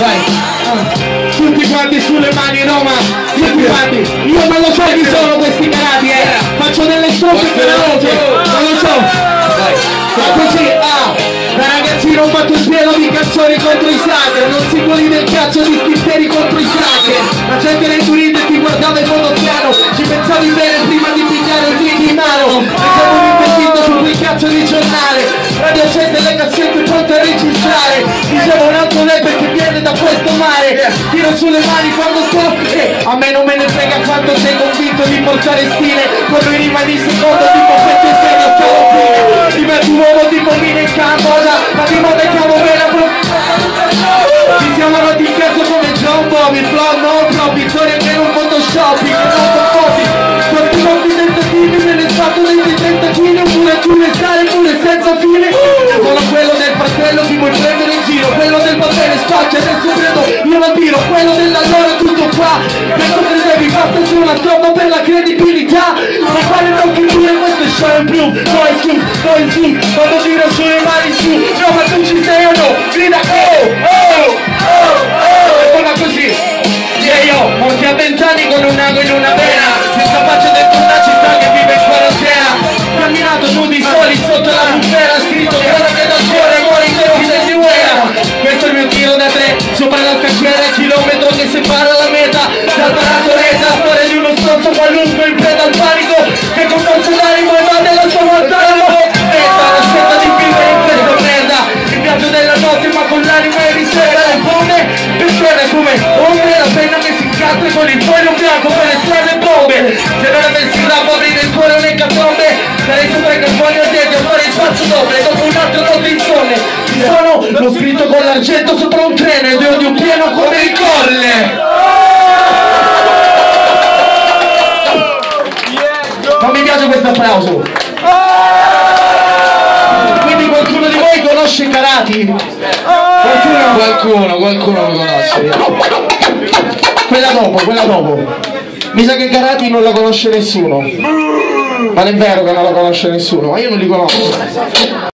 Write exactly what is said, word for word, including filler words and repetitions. vai. Ah. Tutti quanti sulle mani, Roma, tutti quanti. Io non lo so chi sono questi malati, eh. Faccio delle strofe veloci, non lo so. Ma così, ah, da ragazzi Roma un pieno di canzoni contro i slacker, non si può dire il cazzo di schisteri contro i slacker. La gente nel turista ti guardava in modo piano, ci pensavi bene prima di pigliare il dito in mano. E siamo un impedito su quel cazzo di giornale, radio accende le cassette pronte a registrare. Dicevo un altro lei perché viene da questo mare, tiro sulle mani quando sto, eh, a me non me ne frega quanto sei convinto di portare stile, quando rimani in secondo tipo perché sei lo stavo fine, ti metto un uomo tipo mine in campo, ma ti mando in campo per la pro... Ci siamo rotti in cazzo come John Bobby, flow non pro, vittoria che non photoshopping, che non fotocopi, quanti molti tentativi me ne stato dei tuoi tentativi, oppure tu ne stare pure senza fine, sono quello del fratello ti vuoi prendere in giro, quello del papere spaccia, adesso credo io la tiro, quello dell'allora tutto qua, penso che devi basta su una tromba per la credibilità, ma fare non che pure questo è show in più, no in su, no in su, quando tiro sulle mani su, no ma tu ci sei o no, grida oh, oh, oh, oh, e buona così, yeah io, morti a vent'anni con un ago in una vena, senza faccia del tutta città che vive in quarantena, camminato nudi soli sotto la bufera, scritto guerra che da cuore muore in terra di guerra, questo è il mio tiro da tre, sopra la cacchiera il chilometro che separa la meta, dal parato reta, la storia di uno stronzo qualunque in preda al panico, che con forza d'animo e va della sua volta la bocchetta, la scelta di vivere in questa merda, il viaggio della notte ma con l'anima e riserva, l'impone, per strada come ombre, la penna che si incastra con il foglio bianco per le strade bombe, se non avessi la poverina il cuore non è catombe, sarei sopra i camponi attenti a fare il passo doble, dopo un altro notte insonne, ci sono, l'ho scritto con l'argento sopra un treno ed io di un pieno come il colle. Ma mi piace questo applauso. Oh! Quindi qualcuno di voi conosce Karate? Oh! Qualcuno, qualcuno lo conosce. Quella dopo, quella dopo. Mi sa che Karate non la conosce nessuno. Ma non è vero che non la conosce nessuno, ma io non li conosco.